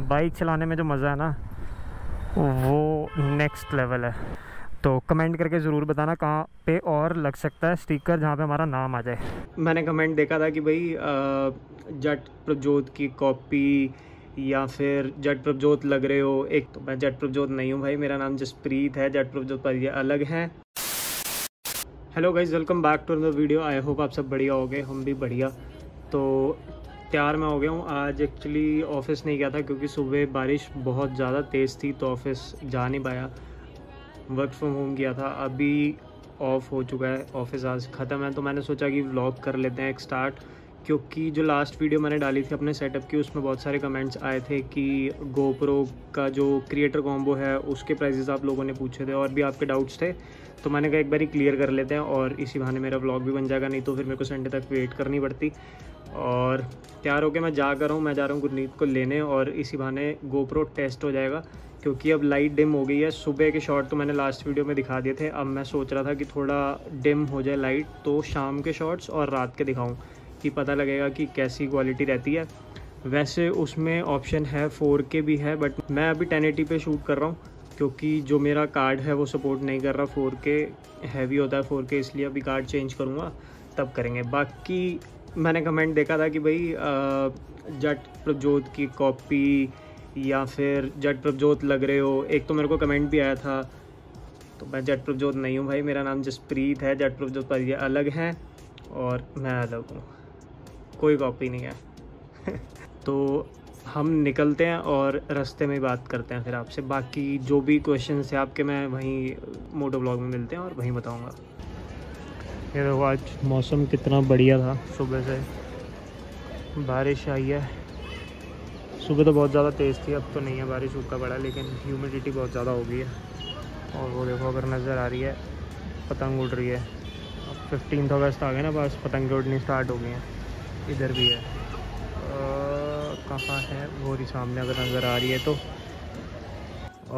Bike चलाने में जो मज़ा है ना वो नेक्स्ट लेवल है। तो कमेंट करके ज़रूर बताना कहाँ पे और लग सकता है स्टिकर जहाँ पे हमारा नाम आ जाए। मैंने कमेंट देखा था कि भाई जट प्रभजोत की कॉपी या फिर जट प्रभजोत लग रहे हो। एक तो मैं जट प्रभजोत नहीं हूँ भाई, मेरा नाम जसप्रीत है। जट प्रभजोत पर ये अलग हैं। Hello guys, welcome back to another video. I hope आप सब बढ़िया हो गए, हम भी बढ़िया। तो तैयार मैं हो गया हूँ। आज एक्चुअली ऑफ़िस नहीं गया था क्योंकि सुबह बारिश बहुत ज़्यादा तेज़ थी तो ऑफ़िस जा नहीं पाया। वर्क फ्रॉम होम किया था, अभी ऑफ हो चुका है, ऑफ़िस आज ख़त्म है। तो मैंने सोचा कि व्लॉग कर लेते हैं एक स्टार्ट, क्योंकि जो लास्ट वीडियो मैंने डाली थी अपने सेटअप की उसमें बहुत सारे कमेंट्स आए थे कि गोप्रो का जो क्रिएटर कॉम्बो है उसके प्राइजेस आप लोगों ने पूछे थे और भी आपके डाउट्स थे। तो मैंने कहा एक बार ही क्लियर कर लेते हैं और इसी बहाने मेरा व्लॉग भी बन जाएगा, नहीं तो फिर मेरे को संडे तक वेट करनी पड़ती। और तैयार होकर मैं जा रहा हूँ गुरनीत को लेने और इसी बहाने गोप्रो टेस्ट हो जाएगा, क्योंकि अब लाइट डिम हो गई है। सुबह के शॉट तो मैंने लास्ट वीडियो में दिखा दिए थे। अब मैं सोच रहा था कि थोड़ा डिम हो जाए लाइट तो शाम के शॉट्स और रात के दिखाऊँ कि पता लगेगा कि कैसी क्वालिटी रहती है। वैसे उसमें ऑप्शन है 4K भी है, बट मैं अभी 1080 पे शूट कर रहा हूँ क्योंकि जो मेरा कार्ड है वो सपोर्ट नहीं कर रहा 4K। हैवी होता है 4K, इसलिए अभी कार्ड चेंज करूँगा तब करेंगे। बाकी मैंने कमेंट देखा था कि भाई जट प्रभजोत की कॉपी या फिर जट प्रभजोत लग रहे हो। एक तो मेरे को कमेंट भी आया था, तो मैं जट प्रभजोत नहीं हूँ भाई, मेरा नाम जसप्रीत है। जट प्रभजोत पर ये अलग हैं और मैं अलग हूँ, कोई कॉपी नहीं है। तो हम निकलते हैं और रास्ते में बात करते हैं फिर आपसे। बाकी जो भी क्वेश्चन है आपके मैं वहीं मोटो ब्लॉग में मिलते हैं और वहीं बताऊँगा। ये देखो आज मौसम कितना बढ़िया था, सुबह से बारिश आई है। सुबह तो बहुत ज़्यादा तेज़ थी, अब तो नहीं है बारिश, सूखा पड़ा है, लेकिन ह्यूमिडिटी बहुत ज़्यादा हो गई है। और वो देखो अगर नज़र आ रही है पतंग उड़ रही है। अब 15 अगस्त आ गए ना, बस पतंग उड़नी स्टार्ट हो गई है। इधर भी है, कहाँ है वो ही सामने अगर नज़र आ रही है तो।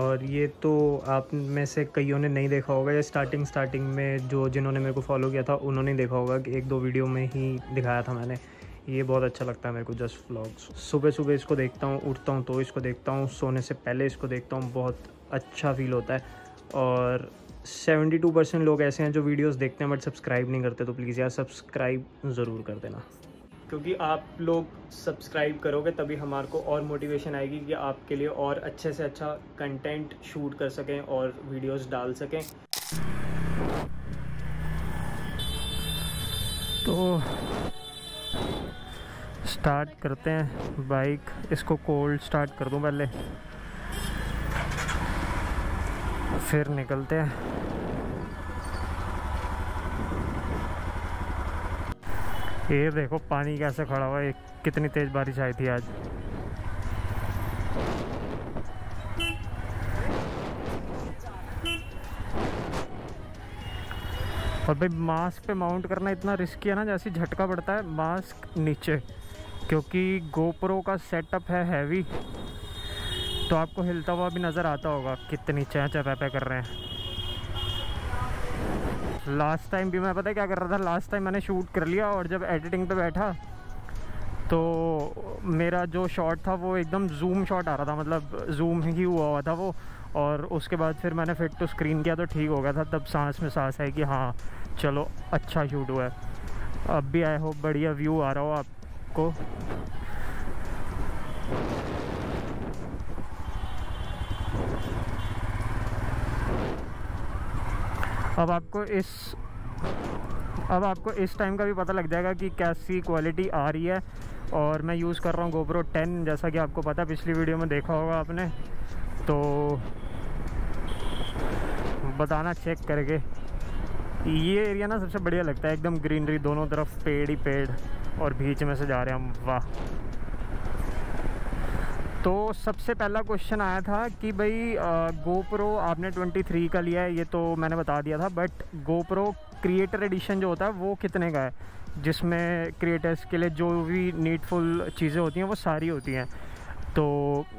और ये तो आप में से कईयों ने नहीं देखा होगा, या स्टार्टिंग में जिन्होंने मेरे को फॉलो किया था उन्होंने देखा होगा कि एक दो वीडियो में ही दिखाया था मैंने। ये बहुत अच्छा लगता है मेरे को जस्ट व्लॉग्स। सुबह सुबह इसको देखता हूँ, उठता हूँ तो इसको देखता हूँ, सोने से पहले इसको देखता हूँ, बहुत अच्छा फील होता है। और 72% लोग ऐसे हैं जो वीडियोज़ देखते हैं बट सब्सक्राइब नहीं करते, तो प्लीज़ यार सब्सक्राइब ज़रूर कर देना, क्योंकि आप लोग सब्सक्राइब करोगे तभी हमारे को और मोटिवेशन आएगी कि आपके लिए और अच्छे से अच्छा कंटेंट शूट कर सकें और वीडियोस डाल सकें। तो स्टार्ट करते हैं बाइक, इसको कोल्ड स्टार्ट कर दूं पहले, फिर निकलते हैं। ये देखो पानी कैसे खड़ा हुआ है, कितनी तेज बारिश आई थी आज। और भाई मास्क पे माउंट करना इतना रिस्की है ना, जैसे झटका पड़ता है मास्क नीचे, क्योंकि गोप्रो का सेटअप है हैवी, तो आपको हिलता हुआ भी नज़र आता होगा। कितनी चहचहपैपे कर रहे हैं। लास्ट टाइम भी मैं पता क्या कर रहा था, लास्ट टाइम मैंने शूट कर लिया और जब एडिटिंग पे बैठा तो मेरा जो शॉट था वो एकदम जूम शॉट आ रहा था, मतलब जूम ही हुआ था वो। और उसके बाद फिर मैंने फिट टू स्क्रीन किया तो ठीक हो गया था, तब सांस में सांस आई कि हाँ चलो अच्छा शूट हुआ है। अब भी आई होप बढ़िया व्यू आ रहा हो आपको। अब आपको इस टाइम का भी पता लग जाएगा कि कैसी क्वालिटी आ रही है। और मैं यूज़ कर रहा हूँ गोप्रो 10, जैसा कि आपको पता है, पिछली वीडियो में देखा होगा आपने, तो बताना चेक करके। ये एरिया ना सबसे बढ़िया लगता है, एकदम ग्रीनरी, दोनों तरफ पेड़ ही पेड़ और बीच में से जा रहे हैं हम, वाह। तो सबसे पहला क्वेश्चन आया था कि भाई गोप्रो आपने 23 का लिया है, ये तो मैंने बता दिया था, बट गोप्रो क्रिएटर एडिशन जो होता है वो कितने का है, जिसमें क्रिएटर्स के लिए जो भी नीडफुल चीज़ें होती हैं वो सारी होती हैं। तो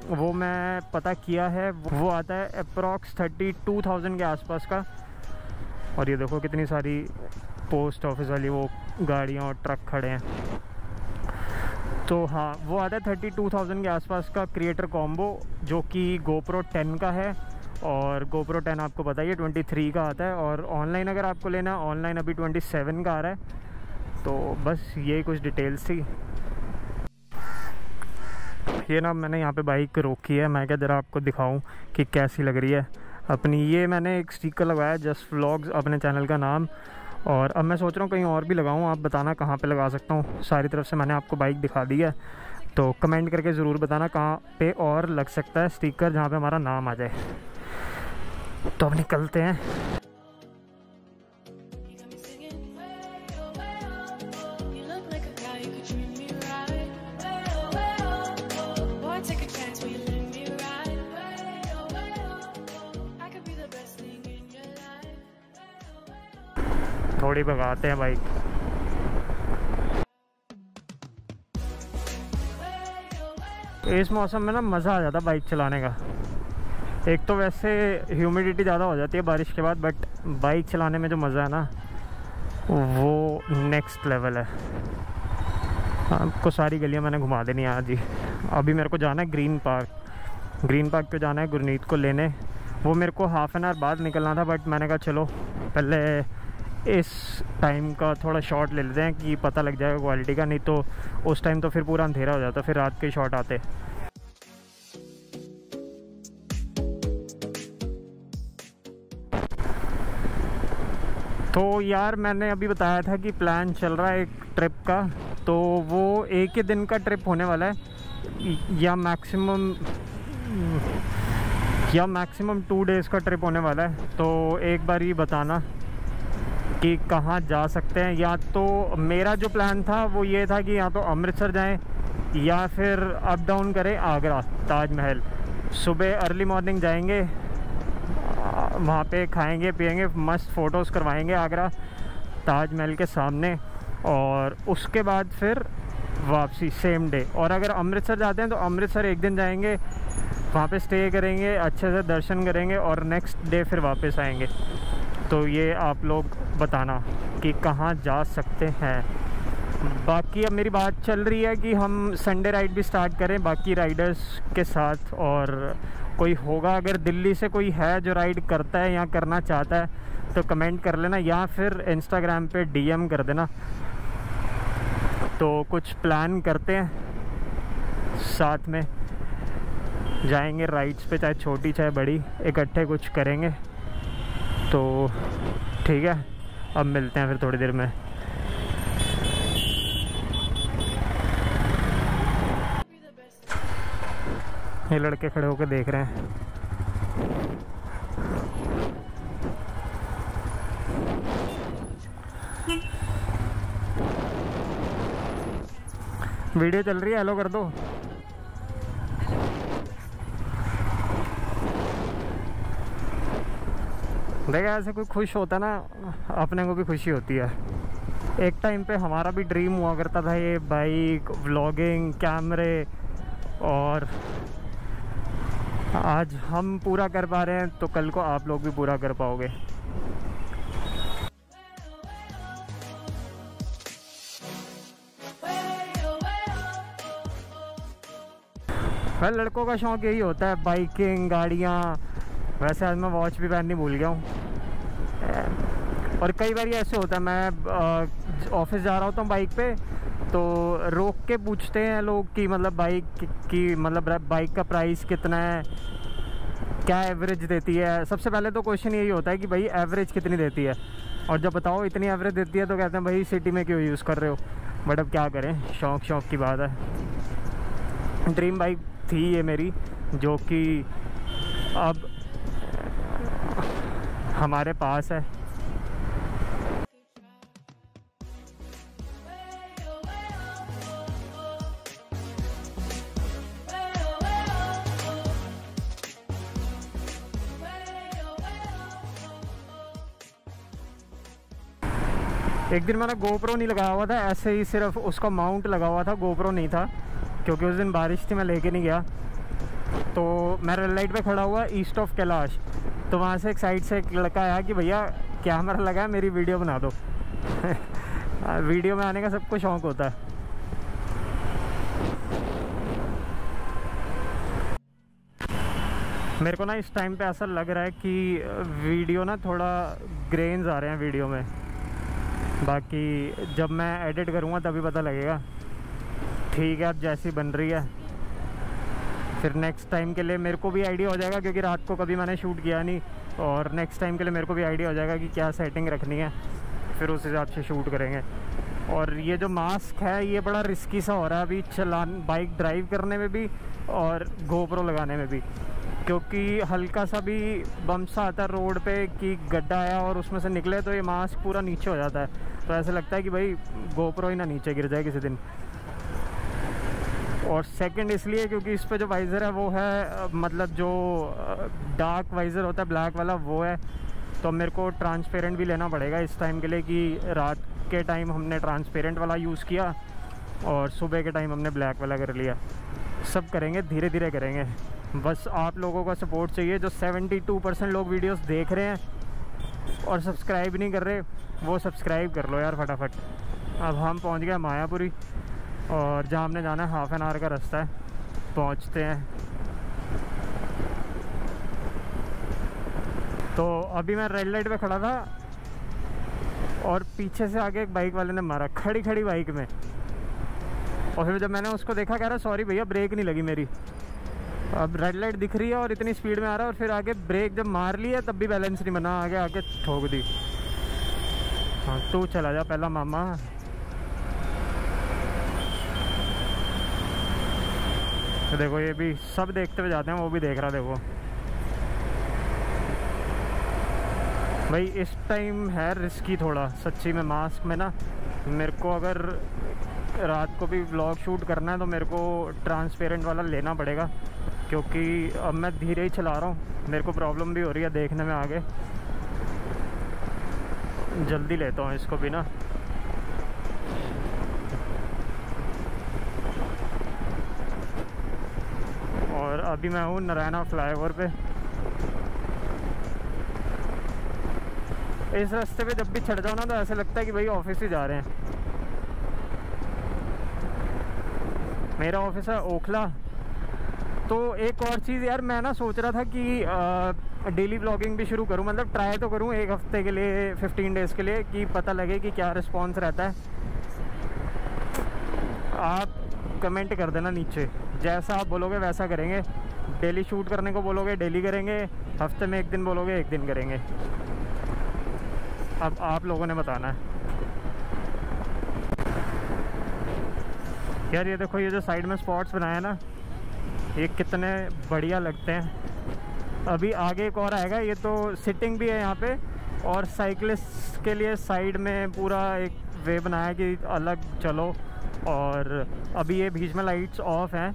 वो मैं पता किया है, वो आता है अप्रॉक्स 32,000 के आसपास का। और ये देखो कितनी सारी पोस्ट ऑफिस वाली वो गाड़ियाँ और ट्रक खड़े हैं। तो हाँ वो आता है 32,000 के आसपास का क्रिएटर कॉम्बो जो कि GoPro 10 का है, और GoPro 10 आपको पता ही है 23 का आता है, और ऑनलाइन अगर आपको लेना है ऑनलाइन अभी 27 का आ रहा है। तो बस ये कुछ डिटेल्स थी। ये ना मैंने यहाँ पे बाइक रोकी है, मैं क्या ज़रा आपको दिखाऊं कि कैसी लग रही है अपनी। ये मैंने एक स्टिकर लगाया जस्ट व्लॉग्स अपने चैनल का नाम, और अब मैं सोच रहा हूँ कहीं और भी लगाऊं। आप बताना कहाँ पे लगा सकता हूँ, सारी तरफ से मैंने आपको बाइक दिखा दी है, तो कमेंट करके ज़रूर बताना कहाँ पे और लग सकता है स्टिकर जहाँ पर हमारा नाम आ जाए। तो अब निकलते हैं। थोड़ी भगाते हैं बाइक। इस मौसम में ना मज़ा आ जाता बाइक चलाने का। एक तो वैसे ह्यूमिडिटी ज़्यादा हो जाती है बारिश के बाद, बट बाइक चलाने में जो मज़ा है ना वो नेक्स्ट लेवल है। आपको सारी गलियां मैंने घुमा देनी है आज ही। अभी मेरे को जाना है ग्रीन पार्क पे जाना है गुरनीत को लेने। वो मेरे को हाफ एन आवर बाद निकलना था, बट मैंने कहा चलो पहले इस टाइम का थोड़ा शॉट ले लेते हैं कि पता लग जाएगा क्वालिटी का, नहीं तो उस टाइम तो फिर पूरा अंधेरा हो जाता, फिर रात के शॉट आते। तो यार मैंने अभी बताया था कि प्लान चल रहा है एक ट्रिप का, तो वो एक ही दिन का ट्रिप होने वाला है या मैक्सिमम 2 डेज़ का ट्रिप होने वाला है। तो एक बार ये बताना कि कहाँ जा सकते हैं। या तो मेरा जो प्लान था वो ये था कि या तो अमृतसर जाएं या फिर अप डाउन करें आगरा ताजमहल। सुबह अर्ली मॉर्निंग जाएंगे, वहाँ पे खाएंगे पिएंगे, मस्त फ़ोटोज़ करवाएंगे आगरा ताजमहल के सामने, और उसके बाद फिर वापसी सेम डे। और अगर अमृतसर जाते हैं तो अमृतसर एक दिन जाएंगे, वहाँ पे स्टे करेंगे, अच्छे से दर्शन करेंगे, और नेक्स्ट डे फिर वापस आएंगे। तो ये आप लोग बताना कि कहाँ जा सकते हैं। बाकी अब मेरी बात चल रही है कि हम संडे राइड भी स्टार्ट करें बाकी राइडर्स के साथ, और कोई होगा अगर दिल्ली से कोई है जो राइड करता है या करना चाहता है तो कमेंट कर लेना, या फिर इंस्टाग्राम पे DM कर देना। तो कुछ प्लान करते हैं, साथ में जाएंगे राइड्स पे, चाहे छोटी चाहे बड़ी, इकट्ठे कुछ करेंगे। तो ठीक है, अब मिलते हैं फिर थोड़ी देर में। ये लड़के खड़े होकर देख रहे हैं। वीडियो चल रही है, हेलो कर दो। देखा ऐसे कोई खुश होता ना, अपने को भी खुशी होती है। एक टाइम पे हमारा भी ड्रीम हुआ करता था ये बाइक, व्लॉगिंग, कैमरे, और आज हम पूरा कर पा रहे हैं तो कल को आप लोग भी पूरा कर पाओगे। लड़कों का शौक यही होता है, बाइकिंग, गाड़ियाँ। वैसे आज मैं वॉच भी पहननी भूल गया हूँ। और कई बार ये ऐसे होता है, मैं ऑफिस जा रहा होता हूँ बाइक पे, तो रोक के पूछते हैं लोग कि मतलब बाइक का प्राइस कितना है, क्या एवरेज देती है। सबसे पहले तो क्वेश्चन यही होता है कि भाई एवरेज कितनी देती है, और जब बताओ इतनी एवरेज देती है तो कहते हैं भाई सिटी में क्यों यूज़ कर रहे हो। बट अब क्या करें, शौक की बात है। ड्रीम बाइक थी ये मेरी, जो कि अब हमारे पास है। एक दिन मैंने GoPro नहीं लगाया हुआ था, ऐसे ही सिर्फ उसका माउंट लगा हुआ था, GoPro नहीं था, क्योंकि उस दिन बारिश थी, मैं लेके नहीं गया। तो मैं रेड लाइट पे खड़ा हुआ ईस्ट ऑफ कैलाश, तो वहाँ से एक साइड से एक लड़का आया कि भैया कैमरा लगा है, मेरी वीडियो बना दो। वीडियो में आने का सबको शौक होता है। मेरे को ना इस टाइम पे ऐसा लग रहा है कि वीडियो ना थोड़ा ग्रेन्स आ रहे हैं वीडियो में, बाकी जब मैं एडिट करूँगा तभी पता लगेगा। ठीक है, अब जैसी बन रही है फिर नेक्स्ट टाइम के लिए मेरे को भी आइडिया हो जाएगा, क्योंकि रात को कभी मैंने शूट किया नहीं, और नेक्स्ट टाइम के लिए मेरे को भी आइडिया हो जाएगा कि क्या सेटिंग रखनी है, फिर उस हिसाब से शूट करेंगे। और ये जो मास्क है ये बड़ा रिस्की सा हो रहा है अभी बाइक ड्राइव करने में भी और GoPro लगाने में भी, क्योंकि हल्का सा भी बम्प सा आता है रोड पे कि गड्ढा आया और उसमें से निकले तो ये मास्क पूरा नीचे हो जाता है, तो ऐसे लगता है कि भाई GoPro ही ना नीचे गिर जाए किसी दिन। और सेकंड इसलिए क्योंकि इस पर जो वाइज़र है वो है, मतलब जो डार्क वाइज़र होता है ब्लैक वाला वो है, तो मेरे को ट्रांसपेरेंट भी लेना पड़ेगा इस टाइम के लिए कि रात के टाइम हमने ट्रांसपेरेंट वाला यूज़ किया और सुबह के टाइम हमने ब्लैक वाला कर लिया। सब करेंगे, धीरे धीरे करेंगे, बस आप लोगों का सपोर्ट चाहिए। जो 72% लोग वीडियोस देख रहे हैं और सब्सक्राइब नहीं कर रहे, वो सब्सक्राइब कर लो यार फटाफट। अब हम पहुंच गए मायापुरी और जहां हमने जाना है, हाफ एन आवर का रास्ता है, पहुंचते हैं। तो अभी मैं रेड लाइट पे खड़ा था और पीछे से आगे एक बाइक वाले ने मारा खड़ी खड़ी बाइक में, और फिर जब मैंने उसको देखा कह रहा सॉरी भैया ब्रेक नहीं लगी मेरी। अब रेड लाइट दिख रही है और इतनी स्पीड में आ रहा है, और फिर आगे ब्रेक जब मार ली है तब भी बैलेंस नहीं बना, आगे आके ठोक दी। हाँ तू चला जा पहला मामा। तो देखो ये भी सब देखते हुए जाते हैं, वो भी देख रहा। देखो भाई इस टाइम है रिस्की थोड़ा सच्ची में मास्क में ना। मेरे को अगर रात को भी व्लॉग शूट करना है तो मेरे को ट्रांसपेरेंट वाला लेना पड़ेगा, क्योंकि अब मैं धीरे ही चला रहा हूँ, मेरे को प्रॉब्लम भी हो रही है देखने में। आगे जल्दी लेता हूँ इसको भी ना। और अभी मैं हूँ नारायणा फ्लाईओवर पे। इस रास्ते पे जब भी चढ़ जाओ ना तो ऐसे लगता है कि भाई ऑफिस ही जा रहे हैं। मेरा ऑफिस है ओखला। तो एक और चीज़ यार, मैं ना सोच रहा था कि डेली ब्लॉगिंग भी शुरू करूं, मतलब ट्राई तो करूं एक हफ्ते के लिए, 15 डेज़ के लिए, कि पता लगे कि क्या रिस्पॉन्स रहता है। आप कमेंट कर देना नीचे, जैसा आप बोलोगे वैसा करेंगे। डेली शूट करने को बोलोगे डेली करेंगे, हफ्ते में एक दिन बोलोगे एक दिन करेंगे। अब आप लोगों ने बताना है यार। ये देखो ये जो साइड में स्पॉट्स बनाया ना, ये कितने बढ़िया लगते हैं। अभी आगे एक और आएगा, ये तो सिटिंग भी है यहाँ पे, और साइकिलिस्ट के लिए साइड में पूरा एक वे बनाया कि अलग चलो। और अभी ये बीच में लाइट्स ऑफ हैं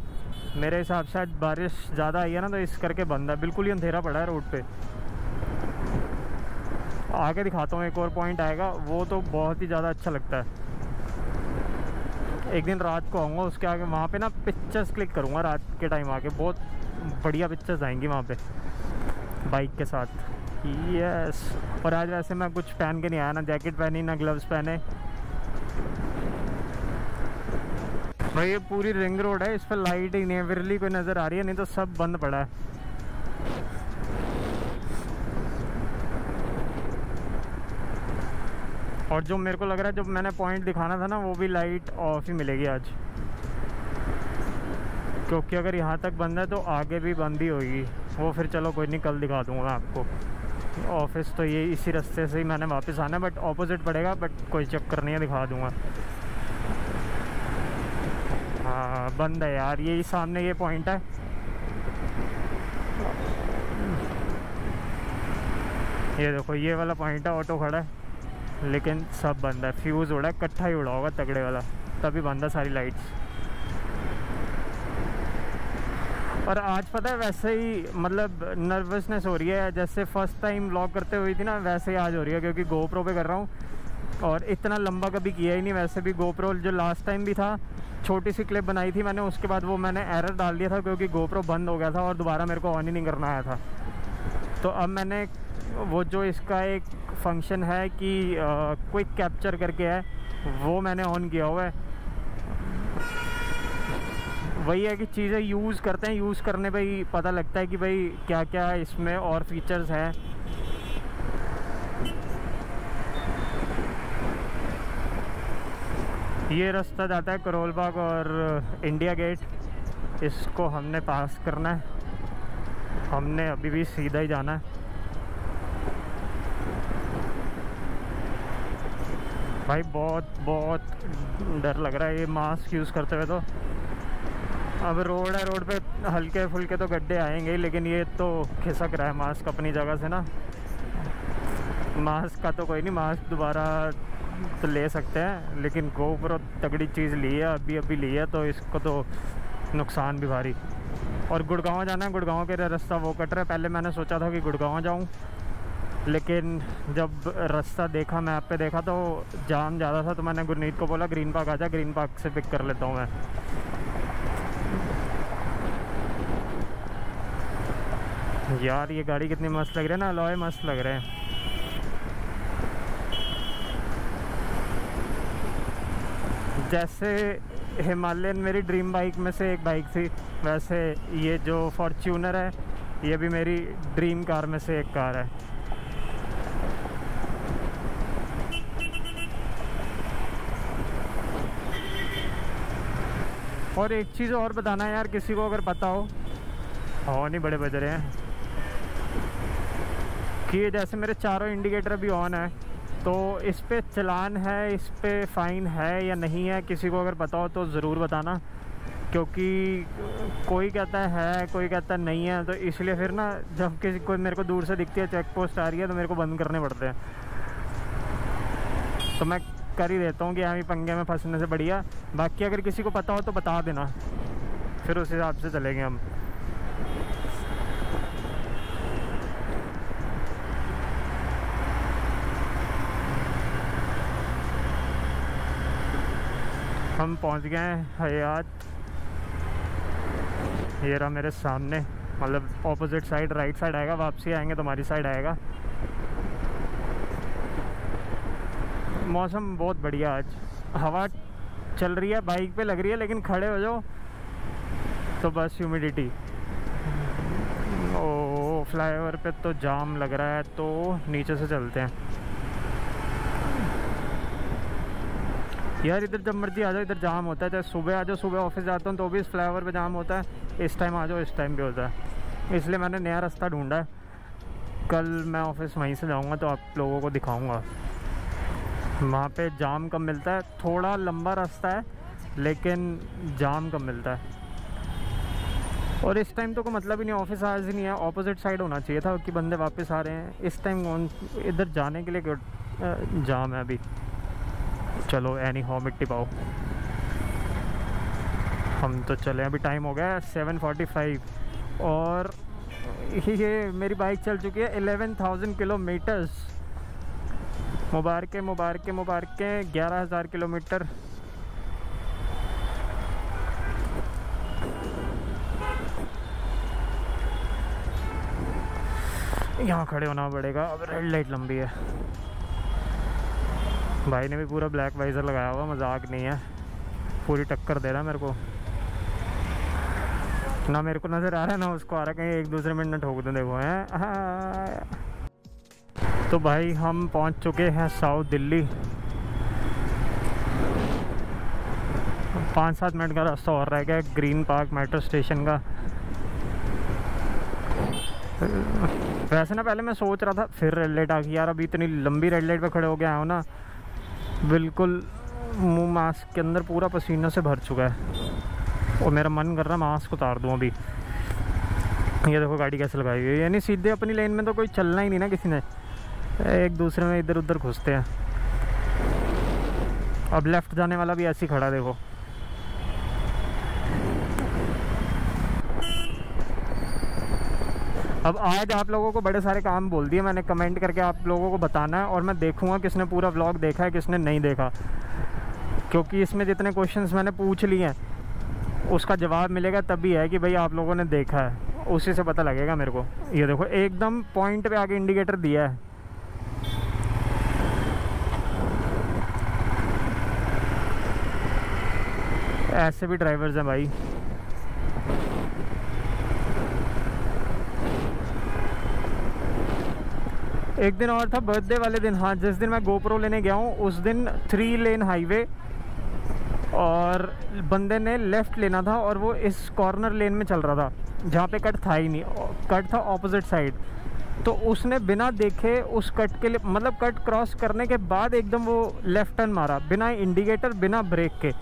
मेरे हिसाब से, बारिश ज़्यादा आई है ना तो इस करके बंद है, बिल्कुल ही अंधेरा पड़ा है रोड पे। आगे दिखाता हूँ, एक और पॉइंट आएगा, वो तो बहुत ही ज़्यादा अच्छा लगता है। एक दिन रात को आऊँगा, उसके आगे वहाँ पे ना पिक्चर्स क्लिक करूँगा रात के टाइम आके, बहुत बढ़िया पिक्चर्स आएंगी वहाँ पे बाइक के साथ। यस। और आज वैसे मैं कुछ पहन के नहीं आया, ना जैकेट पहनी ना ग्लव्स पहने। भाई ये पूरी रिंग रोड है, इस पर लाइट ही नहीं विरली कोई नज़र आ रही है, नहीं तो सब बंद पड़ा है। और जो मेरे को लग रहा है जब मैंने पॉइंट दिखाना था ना, वो भी लाइट ऑफ ही मिलेगी आज, क्योंकि अगर यहाँ तक बंद है तो आगे भी बंद ही होगी। वो फिर चलो कोई नहीं, कल दिखा दूँगा मैं आपको। ऑफिस तो ये इसी रास्ते से ही मैंने वापस आना है, बट ऑपोजिट पड़ेगा, बट कोई चक्कर नहीं है, दिखा दूँगा। हाँ बंद है यार, यही सामने ये पॉइंट है। ये देखो ये वाला पॉइंट है, ऑटो खड़ा है लेकिन सब बंद है। फ्यूज़ उड़ा है, इकट्ठा ही उड़ा होगा तगड़े वाला, तभी बंद है सारी लाइट्स। और आज पता है वैसे ही मतलब नर्वसनेस हो रही है, जैसे फर्स्ट टाइम व्लॉग करते हुई थी ना वैसे ही आज हो रही है, क्योंकि GoPro पे कर रहा हूँ और इतना लंबा कभी किया ही नहीं। वैसे भी GoPro जो लास्ट टाइम भी था, छोटी सी क्लिप बनाई थी मैंने, उसके बाद वो मैंने एरर डाल दिया था क्योंकि GoPro बंद हो गया था और दोबारा मेरे को ऑन ही नहीं करना आया था। तो अब मैंने वो जो इसका एक फंक्शन है कि क्विक कैप्चर करके है, वो मैंने ऑन किया हुआ है। वही है कि चीज़ें यूज़ करते हैं, यूज़ करने पे ही पता लगता है कि भाई क्या क्या इसमें और फीचर्स हैं। ये रास्ता जाता है करोल बाग और इंडिया गेट, इसको हमने पास करना है, हमने अभी भी सीधा ही जाना है। भाई बहुत डर लग रहा है ये मास्क यूज़ करते हुए। तो अब रोड है, रोड पे हल्के फुल्के तो गड्ढे आएंगे ही, लेकिन ये तो खिसक रहा है मास्क अपनी जगह से ना। मास्क का तो कोई नहीं, मास्क दोबारा तो ले सकते हैं, लेकिन गोप्रो तगड़ी चीज़ ली है, अभी ली है, तो इसको तो नुकसान भी भारी। और गुड़गांव जाना है, गुड़गांव के रास्ता वो कट रहा है। पहले मैंने सोचा था कि गुड़गांव जाऊँ, लेकिन जब रास्ता देखा, मैप पे देखा तो जाम ज़्यादा था, तो मैंने गुरनीत को बोला ग्रीन पार्क आ जा, ग्रीन पार्क से पिक कर लेता हूँ मैं। यार ये गाड़ी कितनी मस्त लग रही है ना, अलॉय मस्त लग रहे हैं। जैसे हिमालयन मेरी ड्रीम बाइक में से एक बाइक थी, वैसे ये जो फॉर्च्यूनर है ये भी मेरी ड्रीम कार में से एक कार है। और एक चीज़ और बताना है यार, किसी को अगर पता हो, ऑन ही बड़े बज रहे हैं, कि जैसे मेरे चारों इंडिकेटर भी ऑन है, तो इस पे चलान है, इस पे फ़ाइन है या नहीं है, किसी को अगर पता हो तो ज़रूर बताना। क्योंकि कोई कहता है, कोई कहता नहीं है, तो इसलिए फिर ना जब किसी को, मेरे को दूर से दिखती है चेक पोस्ट आ रही है, तो मेरे को बंद करने पड़ते हैं, तो मैं कर ही देता हूँ कि यहाँ पंगे में फंसने से बढ़िया। बाकी अगर किसी को पता हो तो बता देना, फिर उस हिसाब से चलेंगे हम। पहुँच गए हैं हयात, ये रहा मेरे सामने, मतलब ऑपोजिट साइड, राइट साइड आएगा, वापसी आएंगे तो हमारी साइड आएगा। मौसम बहुत बढ़िया आज, हवा चल रही है, बाइक पे लग रही है, लेकिन खड़े हो जाओ तो बस ह्यूमिडिटी। ओ फ्लाईओवर पे तो जाम लग रहा है, तो नीचे से चलते हैं। यार इधर जब मर्जी आ जाओ, इधर जाम होता है, चाहे सुबह आ जाओ, सुबह ऑफिस जाता हूँ तो भी इस फ्लाईओवर पे जाम होता है, इस टाइम आ जाओ इस टाइम भी होता है। इसलिए मैंने नया रास्ता ढूंढा है, कल मैं ऑफिस वहीं से जाऊँगा तो आप लोगों को दिखाऊँगा, वहाँ पे जाम कम मिलता है। थोड़ा लंबा रास्ता है लेकिन जाम कम मिलता है। और इस टाइम तो कोई मतलब ही नहीं, ऑफिस आवर्स ही नहीं है, ऑपोजिट साइड होना चाहिए था कि बंदे वापस आ रहे हैं। इस टाइम इधर जाने के लिए जाम है अभी। चलो एनी हाउ मिट्टी पाओ, हम तो चले, अभी टाइम हो गया 7:45 और ये मेरी बाइक चल चुकी है 11,000 किलोमीटर्स। मुबारके मुबारके मुबारके, 11,000 किलोमीटर। यहाँ खड़े होना पड़ेगा, अब रेड लाइट लंबी है। भाई ने भी पूरा ब्लैक वाइजर लगाया हुआ, मजाक नहीं है, पूरी टक्कर दे रहा है मेरे को, ना मेरे को नज़र आ रहा है ना उसको आ रहा, कहीं एक दूसरे में ना ठोक दें। देखो हैं। तो भाई हम पहुंच चुके हैं साउथ दिल्ली, 5-7 मिनट का रास्ता और रह गया ग्रीन पार्क मेट्रो स्टेशन का। वैसे ना पहले मैं सोच रहा था फिर रेड लाइट आ गई यार, अभी इतनी लंबी रेड लाइट पे खड़े हो गया हूँ ना, बिल्कुल मुंह मास्क के अंदर पूरा पसीना से भर चुका है, और मेरा मन कर रहा है मास्क उतार दूँ अभी। ये देखो गाड़ी कैसे लगाई हुई है, यानी सीधे अपनी लेन में तो कोई चलना ही नहीं ना, किसी ने एक दूसरे में इधर उधर घुसते हैं। अब लेफ्ट जाने वाला भी ऐसे ही खड़ा, देखो अब आज आप लोगों को बड़े सारे काम बोल दिए मैंने, कमेंट करके आप लोगों को बताना है, और मैं देखूंगा किसने पूरा व्लॉग देखा है किसने नहीं देखा, क्योंकि इसमें जितने क्वेश्चंस मैंने पूछ लिए हैं उसका जवाब मिलेगा तभी है कि भाई आप लोगों ने देखा है, उसी से पता लगेगा मेरे को। ये देखो एकदम पॉइंट पे आके इंडिकेटर दिया है, ऐसे भी ड्राइवर्स हैं भाई। एक दिन और था बर्थडे वाले दिन, हाँ, जिस दिन मैं गोप्रो लेने गया हूँ उस दिन 3 लेन हाईवे, और बंदे ने लेफ़्ट लेना था और वो इस कॉर्नर लेन में चल रहा था जहाँ पे कट था ही नहीं, कट था ऑपोजिट साइड। तो उसने बिना देखे उस कट के लिए, मतलब कट क्रॉस करने के बाद एकदम वो लेफ़्ट टर्न मारा बिना इंडिकेटर बिना ब्रेक के।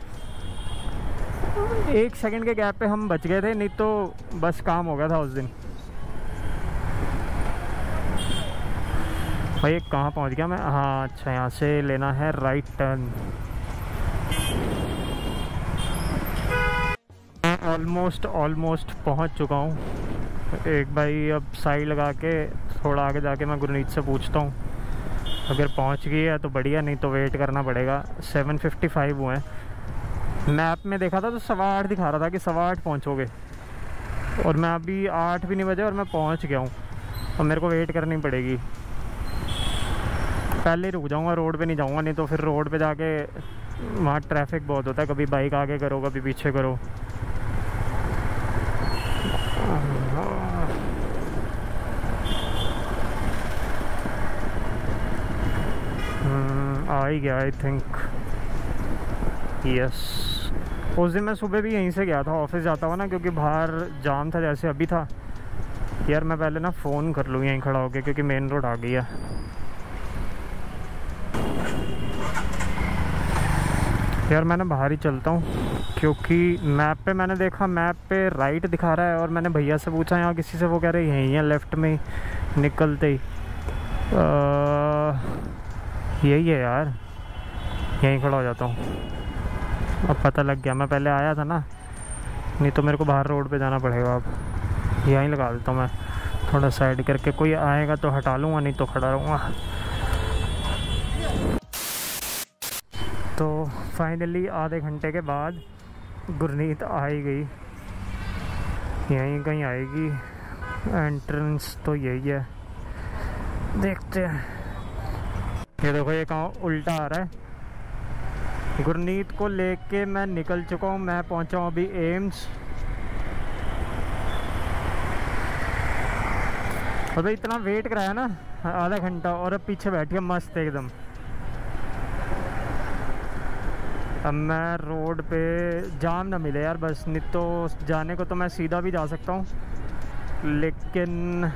1 सेकंड के गैप पे हम बच गए थे, नहीं तो बस काम हो गया था उस दिन। भाई कहाँ पहुँच गया मैं? हाँ अच्छा, यहाँ से लेना है राइट टर्न। ऑलमोस्ट पहुँच चुका हूँ। एक भाई अब साइड लगा के थोड़ा आगे जाके मैं गुरनीत से पूछता हूँ, अगर पहुँच गई है तो बढ़िया, नहीं तो वेट करना पड़ेगा। 7:55 हुए हैं। मैप में देखा था तो 8:15 दिखा रहा था कि 8:15 पहुँचोगे, और मैं अभी 8 भी नहीं बजे और मैं पहुँच गया हूँ, और मेरे को वेट करनी पड़ेगी। पहले ही रुक जाऊँगा, रोड पे नहीं जाऊँगा, नहीं तो फिर रोड पे जाके वहाँ ट्रैफिक बहुत होता है, कभी बाइक आगे करो कभी पीछे करो। आ ही गया आई थिंक, यस। उस दिन मैं सुबह भी यहीं से गया था ऑफिस जाता हुआ ना, क्योंकि बाहर जाम था जैसे अभी था। यार मैं पहले ना फ़ोन कर लूँ यहीं खड़ा होके, क्योंकि मेन रोड आ गई है। यार मैं ना बाहर ही चलता हूँ, क्योंकि मैप पे मैंने देखा मैप पे राइट दिखा रहा है, और मैंने भैया से पूछा यहाँ किसी से, वो कह रहे यहीं है लेफ़्ट में निकलते ही। यही है यार, यहीं खड़ा हो जाता हूँ। अब पता लग गया, मैं पहले आया था ना, नहीं तो मेरे को बाहर रोड पे जाना पड़ेगा। अब यहीं लगा देता हूँ मैं, थोड़ा साइड करके, कोई आएगा तो हटा लूँगा नहीं तो खड़ा रहूँगा। तो फाइनली आधे घंटे के बाद गुरनीत आ ही गई, यहीं कहीं आएगी, एंट्रेंस तो यही है, देखते हैं। ये देखो ये कहाँ उल्टा आ रहा है। गुरनीत को लेके मैं निकल चुका हूँ, मैं पहुँचा हूँ अभी एम्स। और भाई इतना वेट कराया ना, आधा घंटा, और अब पीछे बैठी है मस्त एकदम। अब मैं रोड पे जाम ना मिले यार बस, नहीं तो जाने को तो मैं सीधा भी जा सकता हूँ, लेकिन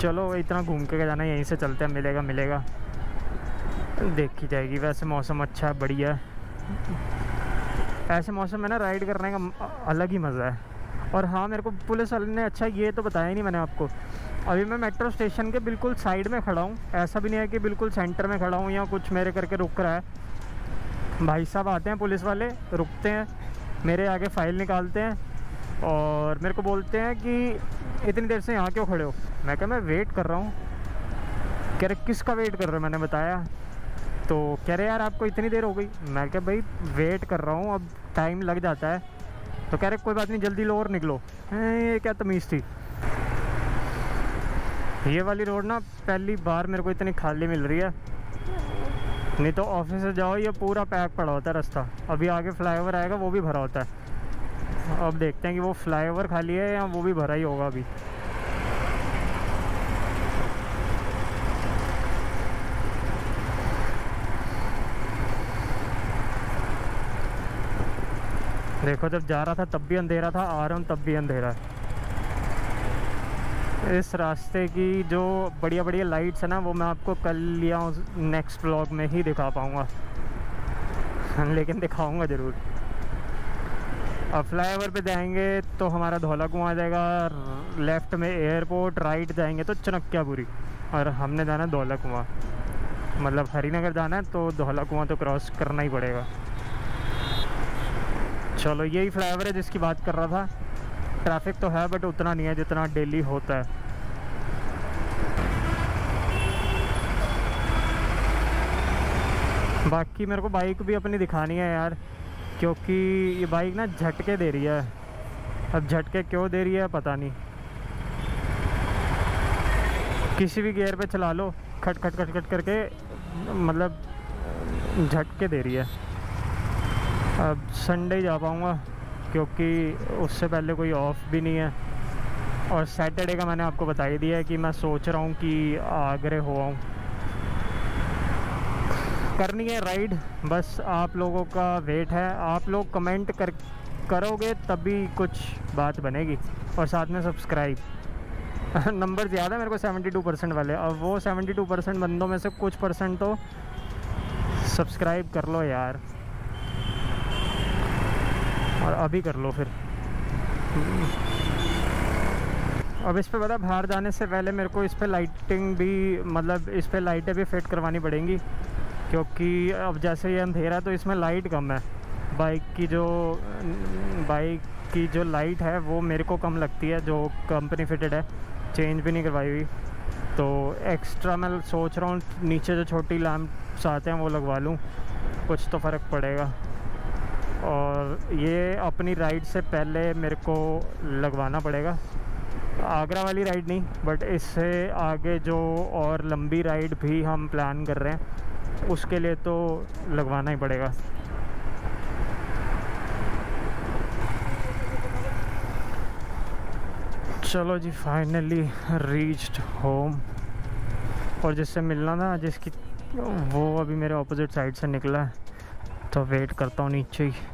चलो इतना घूम के जाना, यहीं से चलते हैं, मिलेगा मिलेगा देखी जाएगी। वैसे मौसम अच्छा है, बढ़िया है, ऐसे मौसम में ना राइड करने का अलग ही मज़ा है। और हाँ, मेरे को पुलिस वाले ने, अच्छा ये तो बताया ही नहीं मैंने आपको, अभी मैं मेट्रो स्टेशन के बिल्कुल साइड में खड़ा हूँ, ऐसा भी नहीं है कि बिल्कुल सेंटर में खड़ा हूँ या कुछ मेरे करके रुक रहा है। भाई साहब आते हैं पुलिस वाले, रुकते हैं, मेरे आगे फ़ाइल निकालते हैं और मेरे को बोलते हैं कि इतनी देर से यहाँ क्यों खड़े हो। मैं कह, मैं वेट कर रहा हूँ। कह रहे किसका वेट कर रहे हो, मैंने बताया। तो कह रहे यार आपको इतनी देर हो गई। मैं कह भाई वेट कर रहा हूँ, अब टाइम लग जाता है। तो कह रहे कोई बात नहीं, जल्दी लो और निकलो। ये क्या तमीज़ थी। ये वाली रोड ना पहली बार मेरे को इतनी खाली मिल रही है, नहीं तो ऑफिस से जाओ ये पूरा पैक पड़ा होता है रास्ता। अभी आगे फ्लाईओवर आएगा, वो भी भरा होता है। अब देखते हैं कि वो फ्लाईओवर खाली है या वो भी भरा ही होगा अभी। देखो जब जा रहा था तब भी अंधेरा था, आ रहा हूँ तब भी अंधेरा है। इस रास्ते की जो बढ़िया बढ़िया लाइट्स है ना, वो मैं आपको कल या नेक्स्ट व्लॉग में ही दिखा पाऊँगा, लेकिन दिखाऊँगा ज़रूर। अब फ्लाईओवर पे जाएंगे तो हमारा धौला कुआं आ जाएगा, लेफ़्ट में एयरपोर्ट, राइट जाएंगे तो चनक्यापुरी, और हमने जाना धौला कुआं, मतलब हरिनगर जाना है तो धौला कुआं तो क्रॉस करना ही पड़ेगा। चलो यही फ्लाईओवर है जिसकी बात कर रहा था। ट्रैफिक तो है बट उतना नहीं है जितना डेली होता है। बाकी मेरे को बाइक भी अपनी दिखानी है यार, क्योंकि ये बाइक ना झटके दे रही है। अब झटके क्यों दे रही है पता नहीं, किसी भी गियर पे चला लो खट खट खट खट करके, मतलब झटके दे रही है। अब संडे जा पाऊँगा क्योंकि उससे पहले कोई ऑफ भी नहीं है। और सैटरडे का मैंने आपको बता ही दिया है कि मैं सोच रहा हूँ कि आगरे हो आऊँ। करनी है राइड, बस आप लोगों का वेट है। आप लोग कमेंट करोगे तभी कुछ बात बनेगी, और साथ में सब्सक्राइब। नंबर ज़्यादा मेरे को 72% वाले, और वो 72% बंदों में से कुछ परसेंट तो सब्सक्राइब कर लो यार, और अभी कर लो। फिर अब इस पे पता, बाहर जाने से पहले मेरे को इस पे लाइटिंग भी, मतलब इस पे लाइटें भी फिट करवानी पड़ेंगी, क्योंकि अब जैसे ये अंधेरा तो इसमें लाइट कम है। बाइक की जो लाइट है वो मेरे को कम लगती है, जो कंपनी फिटेड है, चेंज भी नहीं करवाई हुई। तो एक्स्ट्रा मैं सोच रहा हूँ नीचे जो छोटी लैंप्स आते हैं वो लगवा लूँ, कुछ तो फ़र्क पड़ेगा। और ये अपनी राइड से पहले मेरे को लगवाना पड़ेगा, आगरा वाली राइड नहीं, बट इससे आगे जो और लंबी राइड भी हम प्लान कर रहे हैं उसके लिए तो लगवाना ही पड़ेगा। चलो जी, फाइनली रीच्ड होम। और जिससे मिलना था, जिसकी वो अभी मेरे ऑपोजिट साइड से निकला है, तो वेट करता हूँ नीचे ही।